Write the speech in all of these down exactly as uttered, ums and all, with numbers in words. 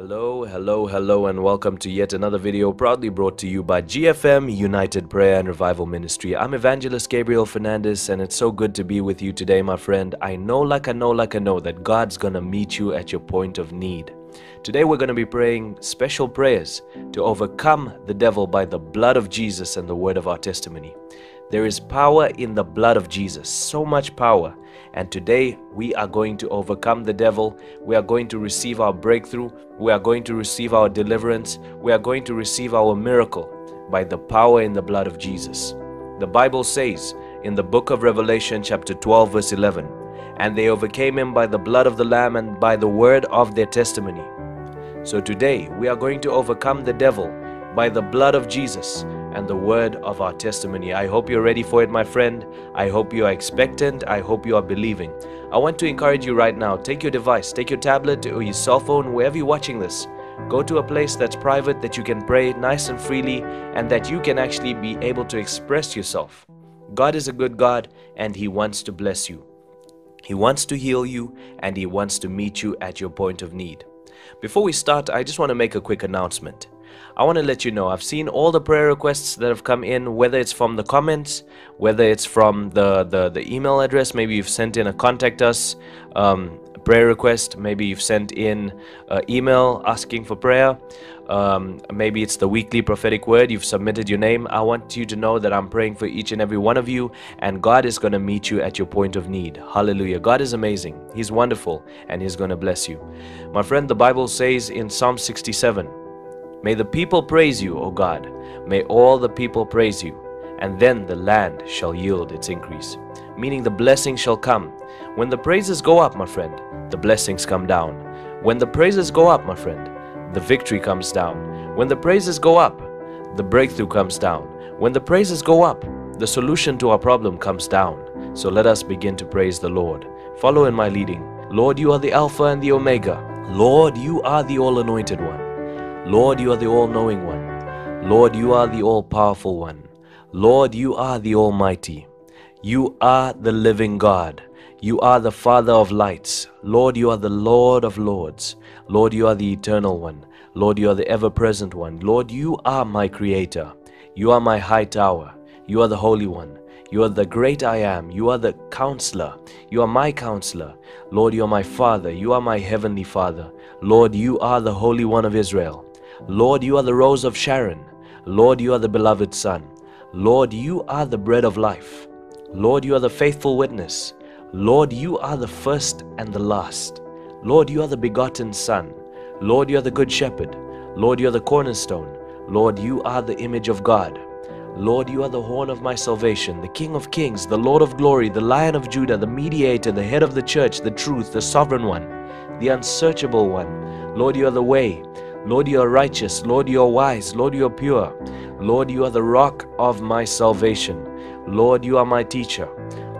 Hello, hello, hello, and welcome to yet another video proudly brought to you by G F M United Prayer and Revival Ministry. I'm Evangelist Gabriel Fernandes, and it's so good to be with you today, my friend. I know like I know like I know that God's gonna meet you at your point of need. Today we're gonna be praying special prayers to overcome the devil by the blood of Jesus and the word of our testimony. There is power in the blood of Jesus, so much power. And today we are going to overcome the devil. We are going to receive our breakthrough. We are going to receive our deliverance. We are going to receive our miracle by the power in the blood of Jesus. The Bible says in the book of Revelation chapter twelve verse eleven, "And they overcame him by the blood of the Lamb and by the word of their testimony." So today we are going to overcome the devil by the blood of Jesus and the word of our testimony. I hope you're ready for it, my friend. I hope you are expectant. I hope you are believing. I want to encourage you right now. Take your device, take your tablet or your cell phone, wherever you're watching this. Go to a place that's private, that you can pray nice and freely, and that you can actually be able to express yourself. God is a good God, and He wants to bless you. He wants to heal you, and He wants to meet you at your point of need. Before we start, I just want to make a quick announcement. I want to let you know I've seen all the prayer requests that have come in, whether it's from the comments, whether it's from the the, the email address. Maybe you've sent in a contact us um, prayer request. Maybe you've sent in uh, email asking for prayer. Um, maybe it's the weekly prophetic word. You've submitted your name. I want you to know that I'm praying for each and every one of you, and God is going to meet you at your point of need. Hallelujah. God is amazing. He's wonderful, and He's going to bless you. My friend, the Bible says in Psalm sixty-seven, "May the people praise you, O God. May all the people praise you, and then the land shall yield its increase." Meaning the blessing shall come. When the praises go up, my friend, the blessings come down. When the praises go up, my friend, the victory comes down. When the praises go up, the breakthrough comes down. When the praises go up, the solution to our problem comes down. So let us begin to praise the Lord. Follow in my leading. Lord, you are the Alpha and the Omega. Lord, you are the all-anointed one. Lord, you are the all-knowing one. Lord, you are the all-powerful one. Lord, you are the almighty. You are the living God. You are the Father of lights. Lord, you are the Lord of lords. Lord, you are the eternal one. Lord, you are the ever-present one. Lord, you are my creator. You are my high tower. You are the Holy One. You are the great I am. You are the counselor. You are my counselor. Lord, you are my Father. You are my heavenly Father. Lord, you are the Holy One of Israel. Lord, you are the Rose of Sharon. Lord, you are the beloved Son. Lord, you are the bread of life. Lord, you are the faithful witness. Lord, you are the first and the last. Lord, you are the begotten Son. Lord, you are the good shepherd. Lord, you are the cornerstone. Lord, you are the image of God. Lord, you are the horn of my salvation, the King of kings, the Lord of glory, the Lion of Judah, the mediator, the head of the church, the truth, the sovereign one, the unsearchable one. Lord, you are the way. Lord, you are righteous. Lord, you are wise. Lord, you are pure. Lord, you are the rock of my salvation. Lord, you are my teacher.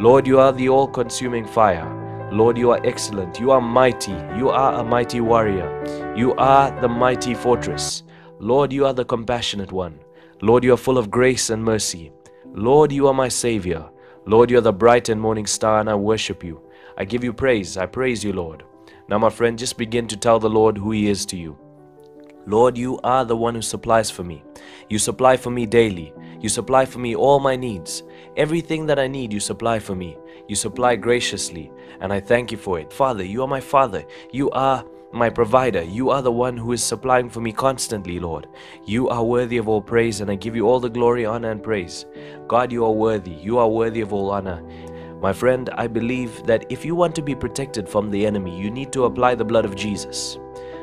Lord, you are the all-consuming fire. Lord, you are excellent. You are mighty. You are a mighty warrior. You are the mighty fortress. Lord, you are the compassionate one. Lord, you are full of grace and mercy. Lord, you are my Savior. Lord, you are the bright and morning star, and I worship you. I give you praise. I praise you, Lord. Now, my friend, just begin to tell the Lord who He is to you. Lord, you are the one who supplies for me. You supply for me daily. You supply for me all my needs. Everything that I need, you supply for me. You supply graciously, and I thank you for it. Father, you are my Father. You are my provider. You are the one who is supplying for me constantly, Lord. You are worthy of all praise, and I give you all the glory, honor, and praise. God, you are worthy. You are worthy of all honor. My friend, I believe that if you want to be protected from the enemy, you need to apply the blood of Jesus.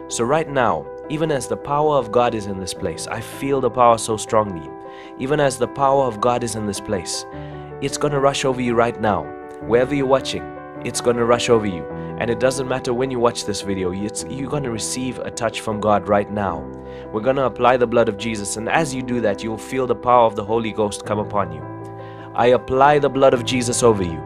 So right now, even as the power of God is in this place, I feel the power so strongly. Even as the power of God is in this place, it's going to rush over you right now. Wherever you're watching, it's going to rush over you. And it doesn't matter when you watch this video, it's, you're going to receive a touch from God right now. We're going to apply the blood of Jesus, and as you do that, you'll feel the power of the Holy Ghost come upon you. I apply the blood of Jesus over you.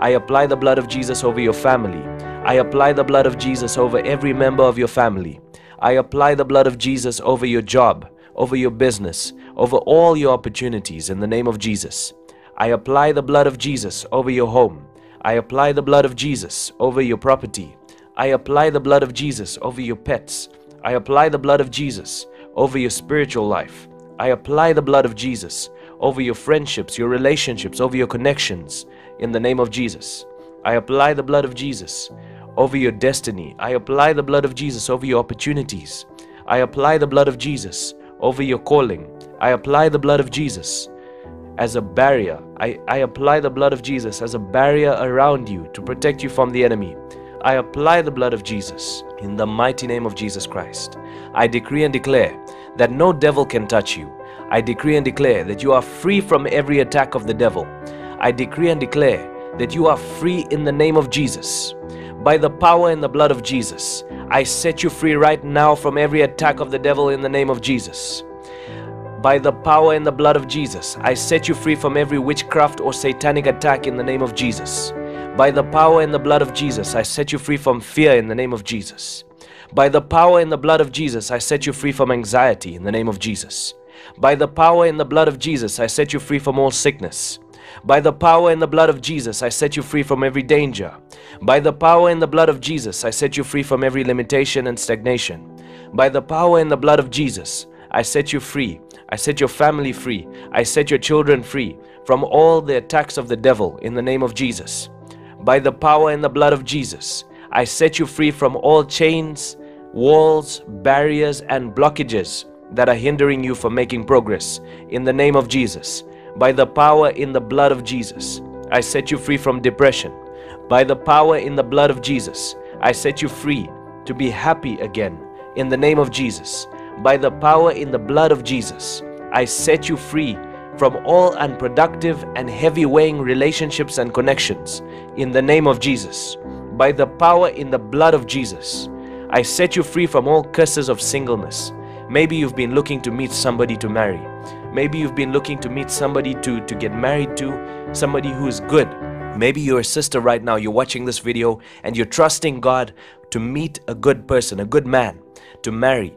I apply the blood of Jesus over your family. I apply the blood of Jesus over every member of your family. I apply the blood of Jesus over your job, over your business, over all your opportunities in the name of Jesus. I apply the blood of Jesus over your home. I apply the blood of Jesus over your property. I apply the blood of Jesus over your pets. I apply the blood of Jesus over your spiritual life. I apply the blood of Jesus over your friendships, your relationships, over your connections, in the name of Jesus. I apply the blood of Jesus over your destiny. I apply the blood of Jesus over your opportunities. I apply the blood of Jesus over your calling. I apply the blood of Jesus as a barrier. I, I apply the blood of Jesus as a barrier around you to protect you from the enemy. I apply the blood of Jesus in the mighty name of Jesus Christ. I decree and declare that no devil can touch you. I decree and declare that you are free from every attack of the devil. I decree and declare that you are free in the name of Jesus. By the power and the blood of Jesus, I set you free right now from every attack of the devil in the name of Jesus. By the power and the blood of Jesus, I set you free from every witchcraft or satanic attack in the name of Jesus. By the power and the blood of Jesus, I set you free from fear in the name of Jesus. By the power and the blood of Jesus, I set you free from anxiety in the name of Jesus. By the power and the blood of Jesus, I set you free from all sickness. By the power and the blood of Jesus, I set you free from every danger. By the power and the blood of Jesus, I set you free from every limitation and stagnation. By the power and the blood of Jesus, I set you free. I set your family free. I set your children free from all the attacks of the devil in the name of Jesus. By the power and the blood of Jesus, I set you free from all chains, walls, barriers, and blockages that are hindering you from making progress in the name of Jesus. By the power in the blood of Jesus, I set you free from depression. By the power in the blood of Jesus, I set you free to be happy again in the name of Jesus. By the power in the blood of Jesus, I set you free from all unproductive and heavy weighing relationships and connections in the name of Jesus. By the power in the blood of Jesus, I set you free from all curses of singleness. Maybe you've been looking to meet somebody to marry. Maybe you've been looking to meet somebody to, to get married to, somebody who is good. Maybe you're a sister right now, you're watching this video and you're trusting God to meet a good person, a good man to marry.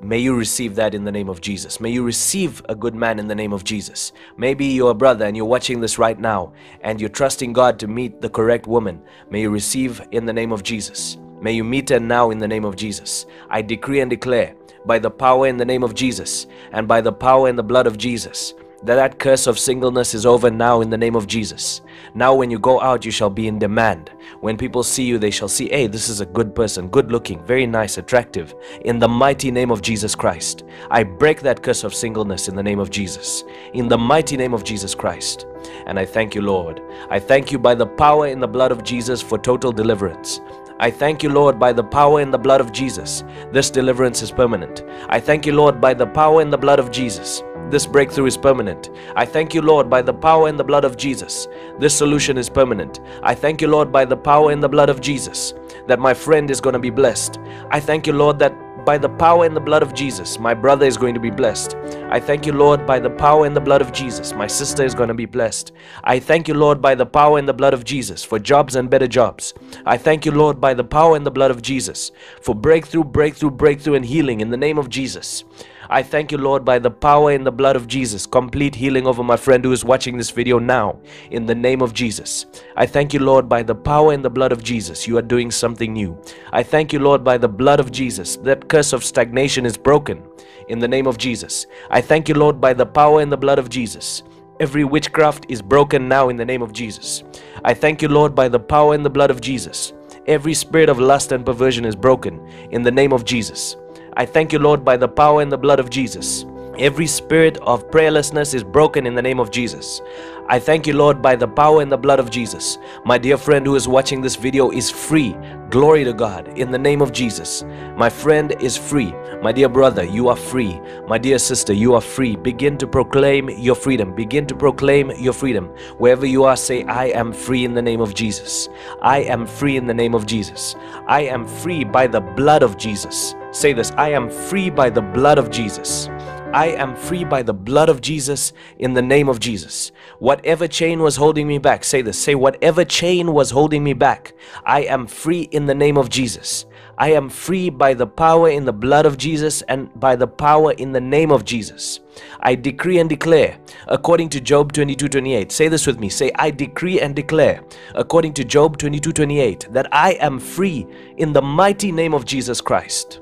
May you receive that in the name of Jesus. May you receive a good man in the name of Jesus. Maybe you're a brother and you're watching this right now and you're trusting God to meet the correct woman. May you receive in the name of Jesus. May you meet her now in the name of Jesus. I decree and declare by the power in the name of Jesus and by the power in the blood of Jesus, that that curse of singleness is over now in the name of Jesus. Now when you go out, you shall be in demand. When people see you, they shall see, hey, this is a good person, good looking, very nice, attractive. In the mighty name of Jesus Christ, I break that curse of singleness in the name of Jesus. In the mighty name of Jesus Christ. And I thank you, Lord. I thank you by the power in the blood of Jesus for total deliverance. I thank you, Lord, by the power in the blood of Jesus. This deliverance is permanent. I thank you, Lord, by the power in the blood of Jesus. This breakthrough is permanent. I thank you, Lord, by the power in the blood of Jesus. This solution is permanent. I thank you, Lord, by the power in the blood of Jesus, that my friend is going to be blessed. I thank you, Lord, that by the power and the blood of Jesus, my brother is going to be blessed. I thank you, Lord, by the power and the blood of Jesus, my sister is going to be blessed. I thank you, Lord, by the power and the blood of Jesus, for jobs and better jobs. I thank you, Lord, by the power and the blood of Jesus, for breakthrough, breakthrough, breakthrough, and healing in the name of Jesus. I thank you, Lord, by the power and the blood of Jesus, complete healing over my friend who is watching this video now in the name of Jesus. I thank you, Lord, by the power and the blood of Jesus, you are doing something new. I thank you, Lord, by the blood of Jesus, that curse of stagnation is broken in the name of Jesus. I thank you, Lord, by the power and the blood of Jesus. Every witchcraft is broken now in the name of Jesus. I thank you, Lord, by the power and the blood of Jesus. Every spirit of lust and perversion is broken in the name of Jesus. I thank you, Lord, by the power and the blood of Jesus. Every spirit of prayerlessness is broken in the name of Jesus. I thank you, Lord, by the power and the blood of Jesus. My dear friend who is watching this video is free. Glory to God in the name of Jesus. My friend is free. My dear brother, you are free. My dear sister, you are free. Begin to proclaim your freedom. Begin to proclaim your freedom. Wherever you are, say, I am free in the name of Jesus. I am free in the name of Jesus. I am free by the blood of Jesus. Say this, I am free by the blood of Jesus. I am free by the blood of Jesus in the name of Jesus. Whatever chain was holding me back, say this, say whatever chain was holding me back, I am free in the name of Jesus. I am free by the power in the blood of Jesus and by the power in the name of Jesus. I decree and declare according to Job twenty-two twenty-eight. Say this with me. Say, I decree and declare according to Job twenty-two twenty-eight that I am free in the mighty name of Jesus Christ.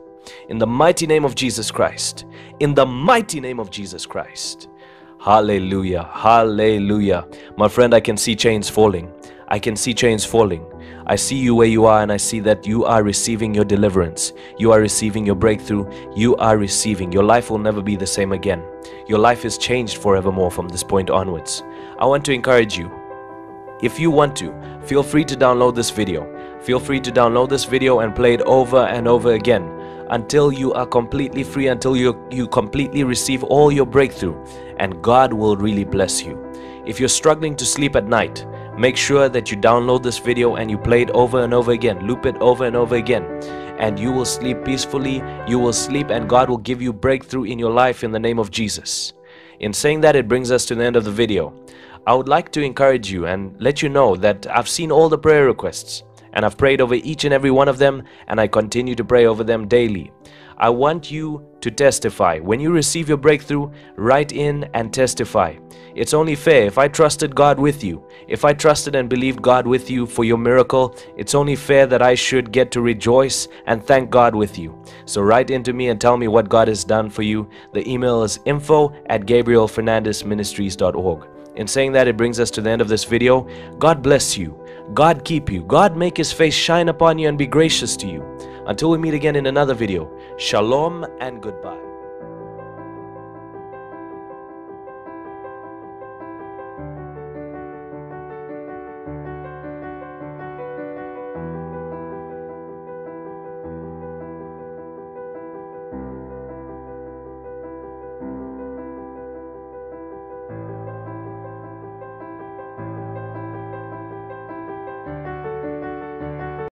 in the mighty name of Jesus Christ, in the mighty name of Jesus Christ. Hallelujah, hallelujah. My friend, I can see chains falling. I can see chains falling. I see you where you are, and I see that you are receiving your deliverance. You are receiving your breakthrough. You are receiving. Your life will never be the same again. Your life is changed forevermore from this point onwards. I want to encourage you. If you want to, feel free to download this video. Feel free to download this video and play it over and over again until you are completely free, until you, you completely receive all your breakthrough, and God will really bless you. If you're struggling to sleep at night, make sure that you download this video and you play it over and over again. Loop it over and over again, and you will sleep peacefully. You will sleep, and God will give you breakthrough in your life in the name of Jesus. In saying that, it brings us to the end of the video. I would like to encourage you and let you know that I've seen all the prayer requests, and I've prayed over each and every one of them, and I continue to pray over them daily. I want you to testify. When you receive your breakthrough, write in and testify. It's only fair. If I trusted God with you, if I trusted and believed God with you for your miracle, it's only fair that I should get to rejoice and thank God with you. So write into me and tell me what God has done for you. The email is info at gabriel fernandes ministries dot org. In saying that, it brings us to the end of this video. God bless you. God keep you. God make His face shine upon you and be gracious to you. Until we meet again in another video, shalom and goodbye.